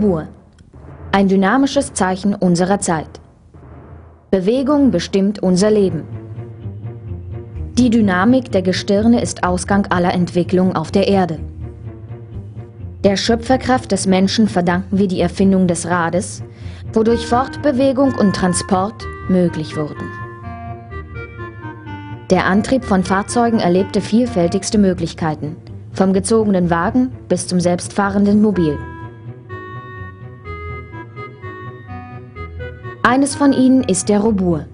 Robur, ein dynamisches Zeichen unserer Zeit. Bewegung bestimmt unser Leben. Die Dynamik der Gestirne ist Ausgang aller Entwicklung auf der Erde. Der Schöpferkraft des Menschen verdanken wir die Erfindung des Rades, wodurch Fortbewegung und Transport möglich wurden. Der Antrieb von Fahrzeugen erlebte vielfältigste Möglichkeiten, vom gezogenen Wagen bis zum selbstfahrenden Mobil. Eines von ihnen ist der Robur.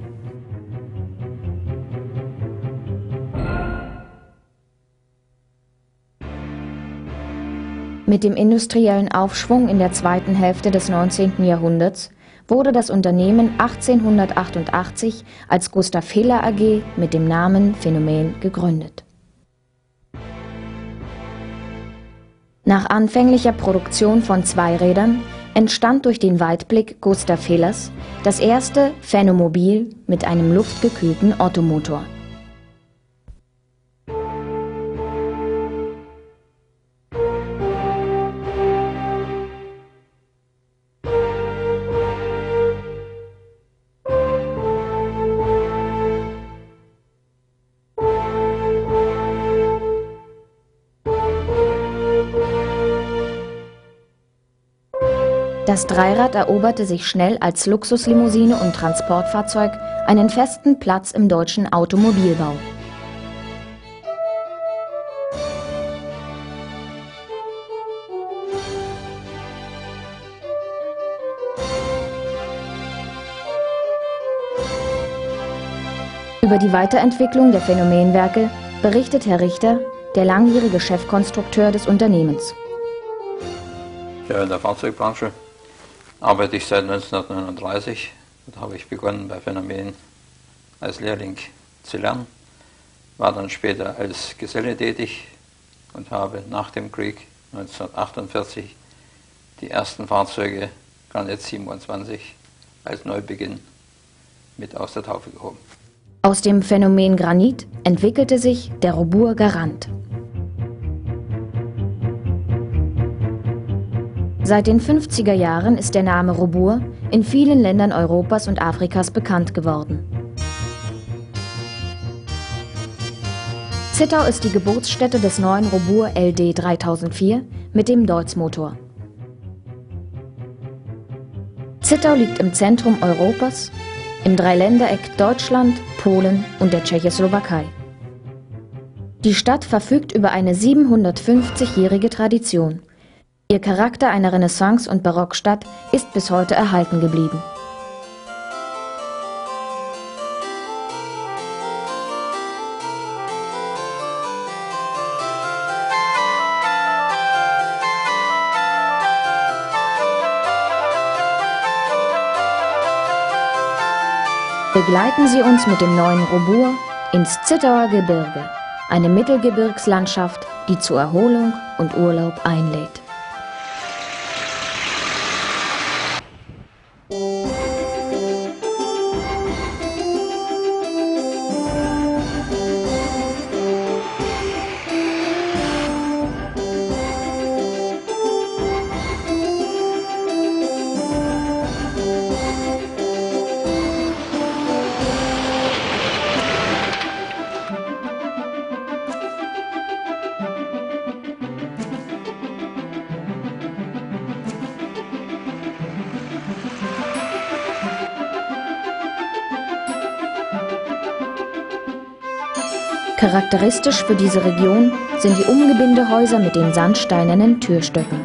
Mit dem industriellen Aufschwung in der zweiten Hälfte des 19. Jahrhunderts wurde das Unternehmen 1888 als Gustav Fehler AG mit dem Namen Phänomen gegründet. Nach anfänglicher Produktion von Zweirädern entstand durch den Weitblick Gustav Fehlers das erste Phänomobil mit einem luftgekühlten Ottomotor. Das Dreirad eroberte sich schnell als Luxuslimousine und Transportfahrzeug einen festen Platz im deutschen Automobilbau. Über die Weiterentwicklung der Phänomenwerke berichtet Herr Richter, der langjährige Chefkonstrukteur des Unternehmens. Ja, in der Fahrzeugbranche arbeite ich seit 1939. Da habe ich begonnen, bei Phänomen als Lehrling zu lernen, war dann später als Geselle tätig und habe nach dem Krieg 1948 die ersten Fahrzeuge Granit 27 als Neubeginn mit aus der Taufe gehoben. Aus dem Phänomen Granit entwickelte sich der Robur Garant. Seit den 50er Jahren ist der Name Robur in vielen Ländern Europas und Afrikas bekannt geworden. Zittau ist die Geburtsstätte des neuen Robur LD 3004 mit dem Deutz-Motor. Zittau liegt im Zentrum Europas, im Dreiländereck Deutschland, Polen und der Tschechoslowakei. Die Stadt verfügt über eine 750-jährige Tradition. Ihr Charakter einer Renaissance- und Barockstadt ist bis heute erhalten geblieben. Begleiten Sie uns mit dem neuen Robur ins Zittauer Gebirge, eine Mittelgebirgslandschaft, die zur Erholung und Urlaub einlädt. Charakteristisch für diese Region sind die Umgebindehäuser mit den sandsteinernen Türstöcken.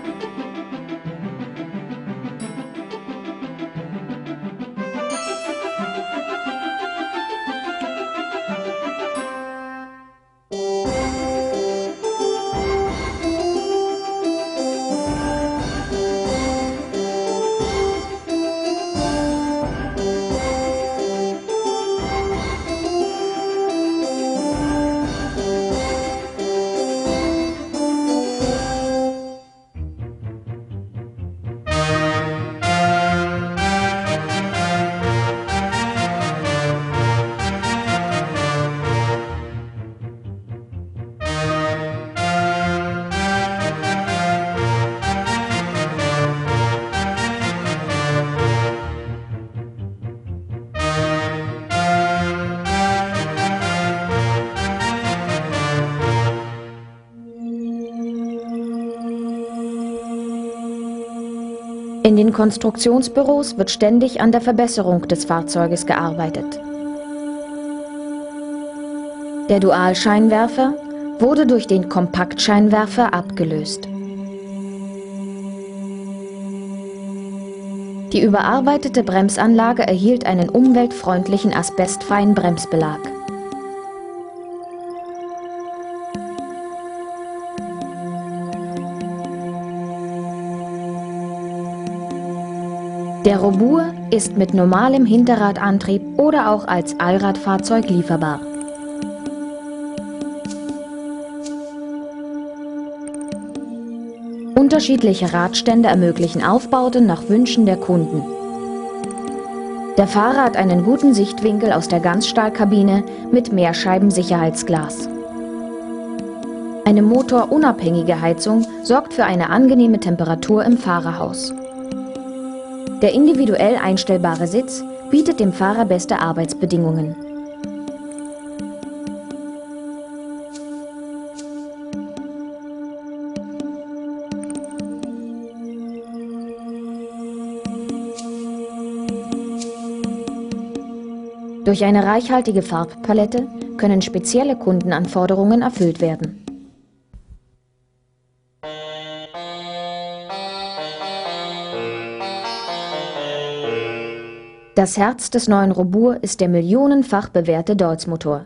In den Konstruktionsbüros wird ständig an der Verbesserung des Fahrzeuges gearbeitet. Der Dualscheinwerfer wurde durch den Kompaktscheinwerfer abgelöst. Die überarbeitete Bremsanlage erhielt einen umweltfreundlichen asbestfreien Bremsbelag. Der Robur ist mit normalem Hinterradantrieb oder auch als Allradfahrzeug lieferbar. Unterschiedliche Radstände ermöglichen Aufbauten nach Wünschen der Kunden. Der Fahrer hat einen guten Sichtwinkel aus der Ganzstahlkabine mit Mehrscheiben-Sicherheitsglas. Eine motorunabhängige Heizung sorgt für eine angenehme Temperatur im Fahrerhaus. Der individuell einstellbare Sitz bietet dem Fahrer beste Arbeitsbedingungen. Durch eine reichhaltige Farbpalette können spezielle Kundenanforderungen erfüllt werden. Das Herz des neuen Robur ist der millionenfach bewährte Deutz-Motor.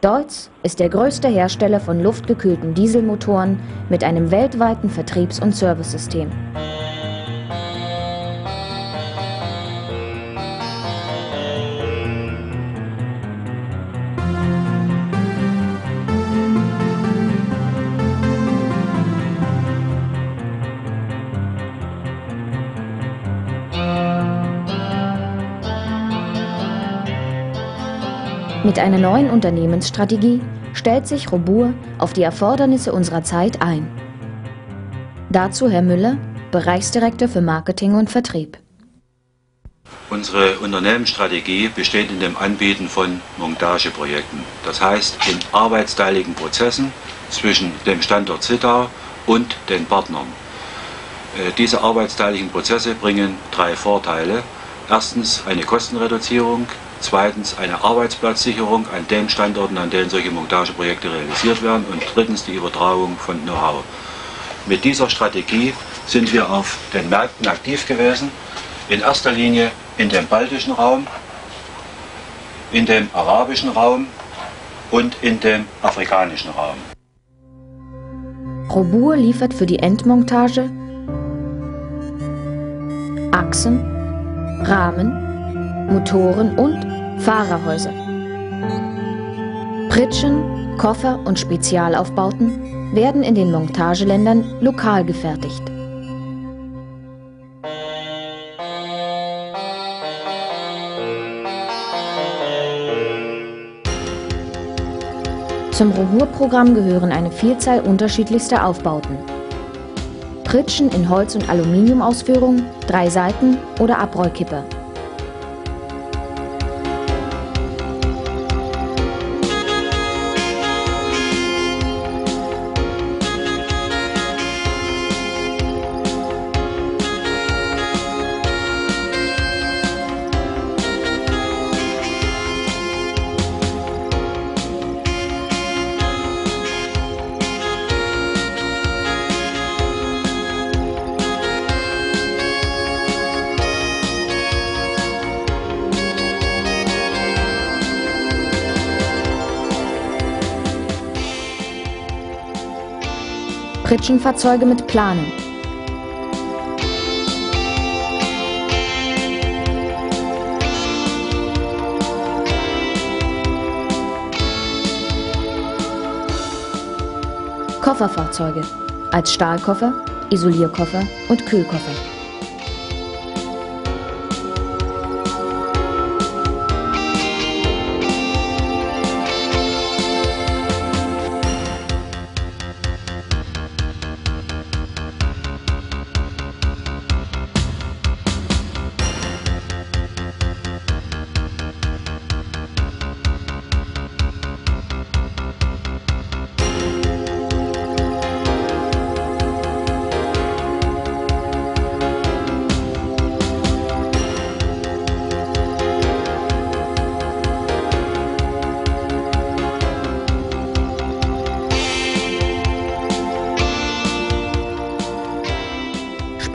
Deutz ist der größte Hersteller von luftgekühlten Dieselmotoren mit einem weltweiten Vertriebs- und Servicesystem. Mit einer neuen Unternehmensstrategie stellt sich Robur auf die Erfordernisse unserer Zeit ein. Dazu Herr Müller, Bereichsdirektor für Marketing und Vertrieb. Unsere Unternehmensstrategie besteht in dem Anbieten von Montageprojekten. Das heißt in arbeitsteiligen Prozessen zwischen dem Standort Zittau und den Partnern. Diese arbeitsteiligen Prozesse bringen drei Vorteile. Erstens eine Kostenreduzierung. Zweitens eine Arbeitsplatzsicherung an den Standorten, an denen solche Montageprojekte realisiert werden. Und drittens die Übertragung von Know-how. Mit dieser Strategie sind wir auf den Märkten aktiv gewesen. In erster Linie in dem baltischen Raum, in dem arabischen Raum und in dem afrikanischen Raum. Robur liefert für die Endmontage Achsen, Rahmen, Motoren und Fahrerhäuser. Pritschen, Koffer und Spezialaufbauten werden in den Montageländern lokal gefertigt. Zum Robur-Programm gehören eine Vielzahl unterschiedlichster Aufbauten. Pritschen in Holz- und Aluminiumausführung, 3 Seiten oder Abrollkipper. Pritschenfahrzeuge mit Planen. Kofferfahrzeuge als Stahlkoffer, Isolierkoffer und Kühlkoffer.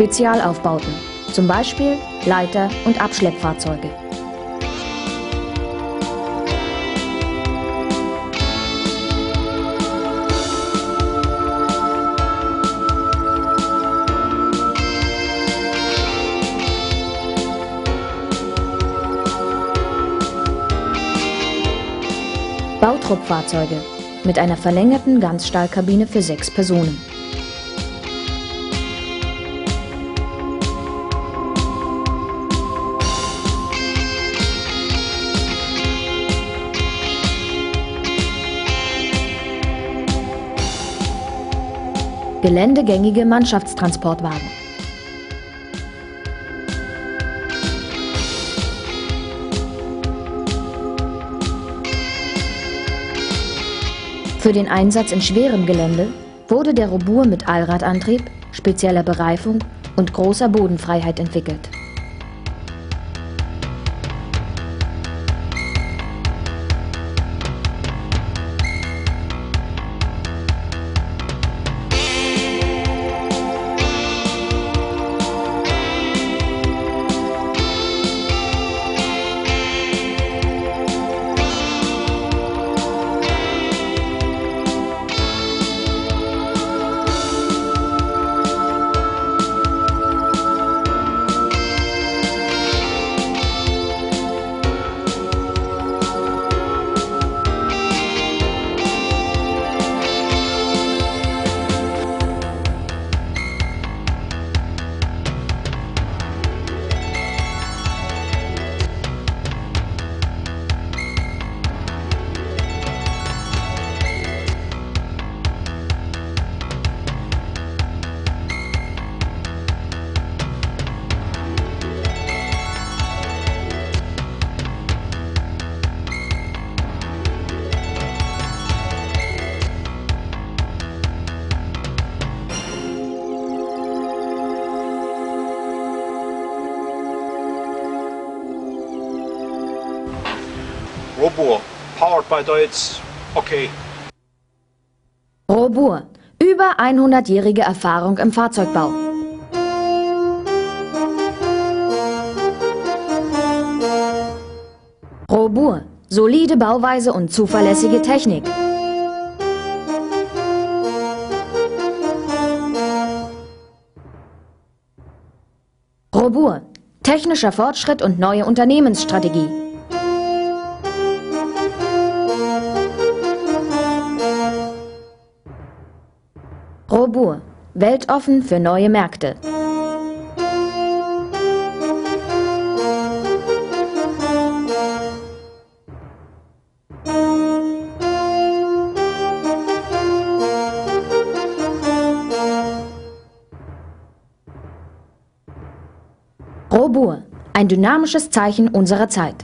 Spezialaufbauten, zum Beispiel Leiter- und Abschleppfahrzeuge. Bautruppfahrzeuge mit einer verlängerten Ganzstahlkabine für 6 Personen. Geländegängige Mannschaftstransportwagen. Für den Einsatz in schwerem Gelände wurde der Robur mit Allradantrieb, spezieller Bereifung und großer Bodenfreiheit entwickelt. Robur, powered by Deutz, okay. Robur, über 100-jährige Erfahrung im Fahrzeugbau. Robur, solide Bauweise und zuverlässige Technik. Robur, technischer Fortschritt und neue Unternehmensstrategie. Robur, weltoffen für neue Märkte. Robur, ein dynamisches Zeichen unserer Zeit.